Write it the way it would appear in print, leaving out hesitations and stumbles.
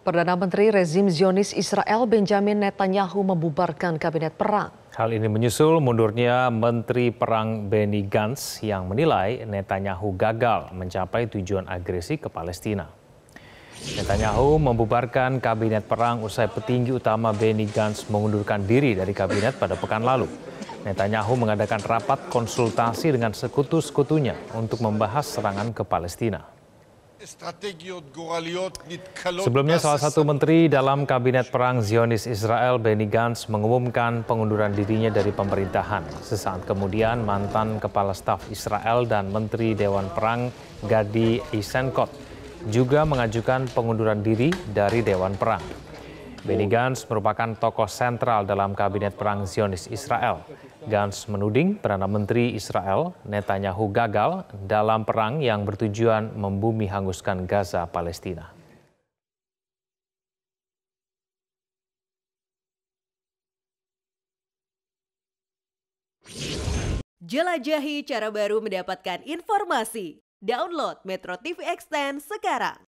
Perdana Menteri rezim Zionis Israel Benjamin Netanyahu membubarkan kabinet perang. Hal ini menyusul mundurnya Menteri Perang Benny Gantz yang menilai Netanyahu gagal mencapai tujuan agresi ke Palestina. Netanyahu membubarkan kabinet perang usai petinggi utama Benny Gantz mengundurkan diri dari kabinet pada pekan lalu. Netanyahu mengadakan rapat konsultasi dengan sekutu-sekutunya untuk membahas serangan ke Palestina. Sebelumnya, salah satu menteri dalam kabinet perang Zionis Israel, Benny Gantz, mengumumkan pengunduran dirinya dari pemerintahan. Sesaat kemudian, mantan kepala staf Israel dan menteri Dewan Perang Gadi Eisenkot juga mengajukan pengunduran diri dari Dewan Perang. Benny Gantz merupakan tokoh sentral dalam kabinet perang Zionis Israel. Gantz menuding Perdana Menteri Israel Netanyahu gagal dalam perang yang bertujuan membumi hanguskan Gaza, Palestina. Jelajahi cara baru mendapatkan informasi. Download Metro TV Extend sekarang.